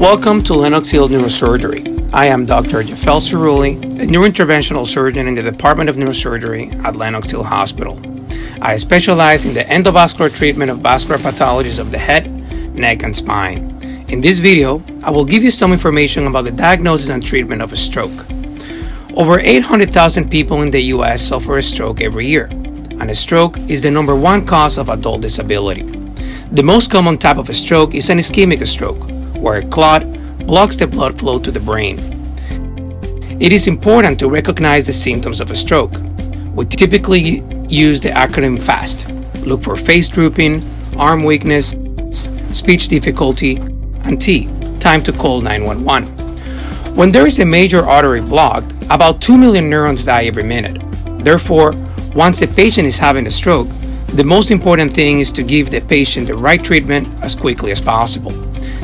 Welcome to Lenox Hill Neurosurgery. I am Dr. Jeffel Cerulli, a neurointerventional surgeon in the Department of Neurosurgery at Lenox Hill Hospital. I specialize in the endovascular treatment of vascular pathologies of the head, neck, and spine. In this video, I will give you some information about the diagnosis and treatment of a stroke. Over 800,000 people in the U.S. suffer a stroke every year, and a stroke is the #1 cause of adult disability. The most common type of a stroke is an ischemic stroke, where a clot blocks the blood flow to the brain. It is important to recognize the symptoms of a stroke. We typically use the acronym FAST. Look for face drooping, arm weakness, speech difficulty, and T, time to call 911. When there is a major artery blocked, about 2 million neurons die every minute. Therefore, once a patient is having a stroke, the most important thing is to give the patient the right treatment as quickly as possible.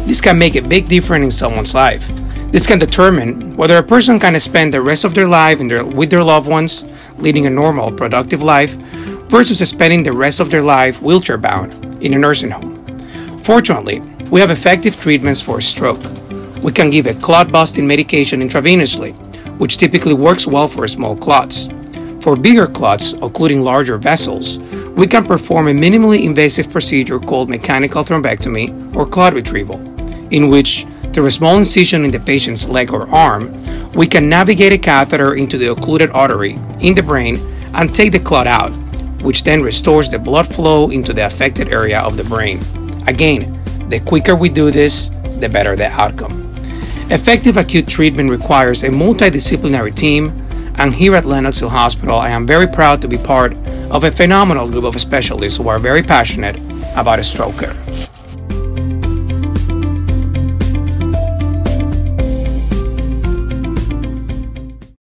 This can make a big difference in someone's life. This can determine whether a person can spend the rest of their life with their loved ones, leading a normal, productive life, versus spending the rest of their life wheelchair-bound in a nursing home. Fortunately, we have effective treatments for a stroke. We can give a clot-busting medication intravenously, which typically works well for small clots. For bigger clots, occluding larger vessels, we can perform a minimally invasive procedure called mechanical thrombectomy or clot retrieval, in which, through a small incision in the patient's leg or arm, we can navigate a catheter into the occluded artery in the brain and take the clot out, which then restores the blood flow into the affected area of the brain. Again, the quicker we do this, the better the outcome. Effective acute treatment requires a multidisciplinary team, and here at Lenox Hill Hospital, I am very proud to be part of a phenomenal group of specialists who are very passionate about a stroke care.